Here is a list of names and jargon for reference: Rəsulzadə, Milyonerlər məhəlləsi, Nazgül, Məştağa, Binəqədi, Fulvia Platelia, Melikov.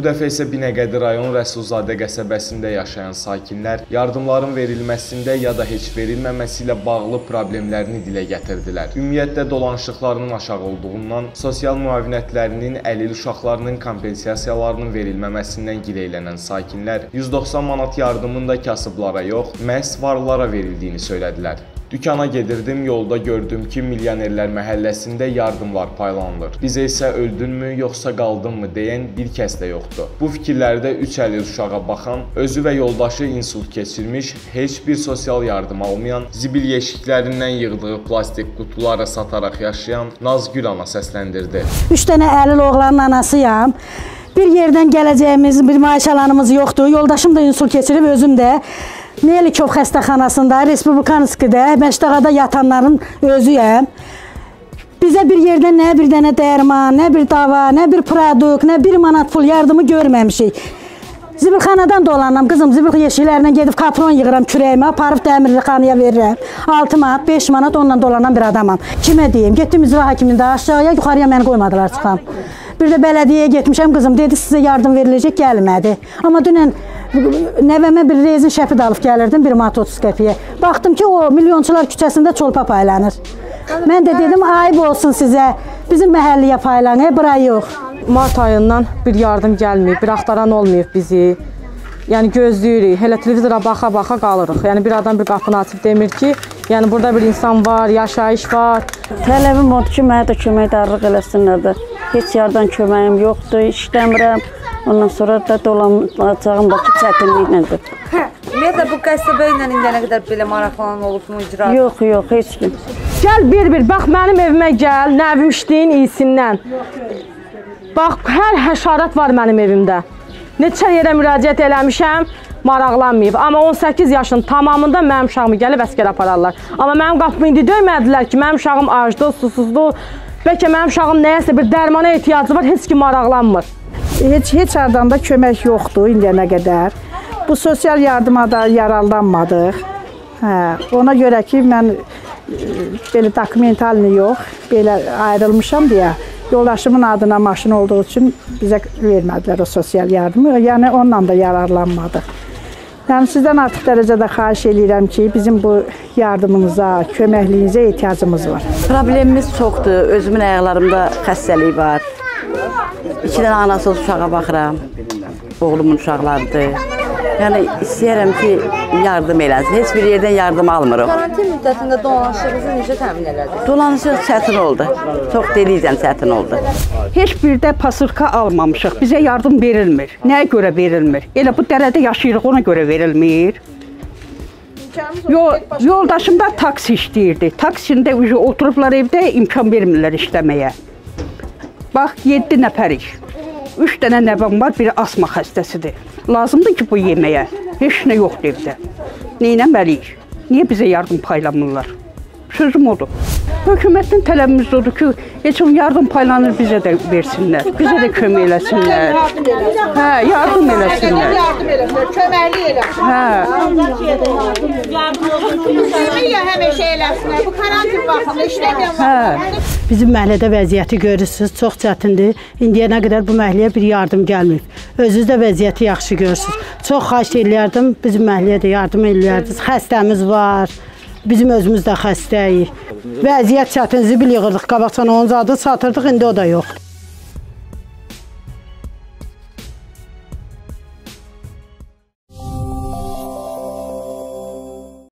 Bu dəfə isə Binəqədi rayon Rəsulzadə qəsəbəsində yaşayan sakinlər yardımların verilməsində ya da heç verilməməsi ilə bağlı problemlərini dilə gətirdilər. Ümumiyyətlə dolanışıqlarının aşağı olduğundan, sosial müavinətlərinin, əlil uşaqlarının kompensasiyalarının verilməməsindən gileylənən sakinlər 190 manat yardımın da kasıblara yox, məhz varlılara verildiyini söylədilər. Dükana gedirdim, yolda gördüm ki, Milyonerlər məhəlləsində yardımlar paylanılır. Bizə isə öldünmü, yoxsa qaldınmı deyən bir kəs də yoxdur. Bu fikirlərdə 3 əlil uşağa baxan, özü və yoldaşı insult keçirmiş, heç bir sosial yardım almayan, zibil yeşiklərindən yığdığı plastik qutulara sataraq yaşayan Nazgül ana səsləndirdi. 3 dənə əlil oğlanın anasıyam. Bir yerdən gələcəyimiz, bir maaş alanımız yoxdur. Yoldaşım da insult keçirib, özüm də. Melikov xəstəxanasında, Respublikanskidə, Məştağada yatanların özüyəm. Bizə bir yerdən nə bir dənə dərman, nə bir dava, nə bir produkt, nə bir manat pul yardımı görməmişik. Zibilxanadan dolanıram, qızım, zibil yeşiklərindən gedib kapron yığıram kürəyimə, aparıb dəmirxanaya verirəm. 6 manat, 5 manat onunla dolanan bir adamam. Kimə deyim? Getdim icra hakimində aşağıya, yuxarıya məni qoymadılar çıxam. Bir də bələdiyyəyə getmişəm, qızım, dedi sizə yardım veriləcək, gəlmədi. Amma dünən nəvəmə bir rezin şəpid alıb gəlirdim, 1 manat 30 qəpiyə. Baxdım ki, o milyonçular küçəsində çolpa paylanır. Mən də dedim, ayıb olsun sizə, bizim məhəlliyə paylanır, bura yox. Mart ayından bir yardım gəlməyib, bir axtaran olmayıb bizi. Yəni gözləyirik, elə televizora baxa-baxa qalırıq. Yəni bir adam bir qapını açıb demir ki, yəni burada bir insan var, yaşayış var. Tələbim oldu ki, mənə də köməkdarlıq eləsinlər də. Heç yerdən köməyim yoxdur, işləmirəm. Ondan sonra da dolanacağım da ki, çətinliklədir. Ya da bu qəsəbə ilə indiyənə qədər belə maraqlanan olubmu icra? Yox, yox, heç kim. Gəl bir-bir, bax mənim evimə gəl, nəvim işləyin iyisindən. Bax, hər həşarat var mənim evimdə. Neçə yerə müraciət eləmişəm, maraqlanmayıb. Amma 18 yaşın tamamında mənim uşağımı gəlib əsgər apararlar. Amma mənim qapımı indi döymədilər ki, mənim uşağım acdı, susuzdu. Bəlkə mənim uşağım nəyəsə bir dərmana ehtiyacı var, heç kim maraqlanmır. Heç adamda kömək yoxdur indiyənə qədər. Bu sosial yardıma da yararlanmadıq. Ona görə ki, mən belə dokumentalini yox, belə ayrılmışam deyə. Yoldaşımın adına maşın olduğu üçün bizə vermədilər o sosial yardımı. Yəni onunla da yararlanmadıq. Yəni sizdən artıq dərəcədə xahiş edirəm ki, bizim bu yardımınıza, köməkliyinizə ehtiyacımız var. Problemimiz çoxdur. Özümün ayaqlarımda xəstəlik var. 2 dənə anasız uşağa baxıram. Oğlumun uşaqlarıdır. Yəni istəyirəm ki, yardım eləsin. Heç bir yerdən yardım almırıq. Karantin müddətində dolanışınızı necə təmin elədiniz? Dolanışınız çətin oldu. Çox deyirəm, çətin oldu. Heç bir də pasırka almamışıq. Bizə yardım verilmir. Nəyə görə verilmir? Elə bu dərədə yaşayırıq, ona görə verilmir. Yoldaşım da taksi işləyirdi. Taksində oturublar evdə, imkan vermirlər işləməyə. Bax, 7 nəfərik. 3 dənə nəvəm var, biri asma xəstəsidir. Lazımdır ki, bu yeməyə. Heç nə yoxdur evdə. Neynəməliyik? Niyə bizə yardım paylanmırlar? Sözüm odur. Hökumətin tələbimiz odur ki, heç on yardım paylanır, bizə də versinlər. Bizə də kömək eləsinlər. Hə, yardım eləsinlər. Köməkli eləsinlər. Hə. Həməşə eləsinlər. Bu karantin baxımda işləməyəm. Bizim məhlədə vəziyyəti görürsünüz, çox çətindir. İndiyənə qədər bu məhləyə bir yardım gəlməyib. Özünüz də vəziyyəti yaxşı görürsünüz. Çox xahiş eləyərdim, bizim məhləyə də yardım eləyərdiniz. Xəstəmiz var, bizim özümüz də xəstəyik. Vəziyyət çətin, zibil yığırdıq, qabaqcan onun adı satırdıq, indi o da yox.